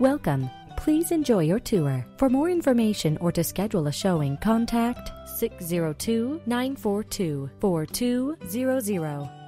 Welcome. Please enjoy your tour. For more information or to schedule a showing, contact 602-942-4200.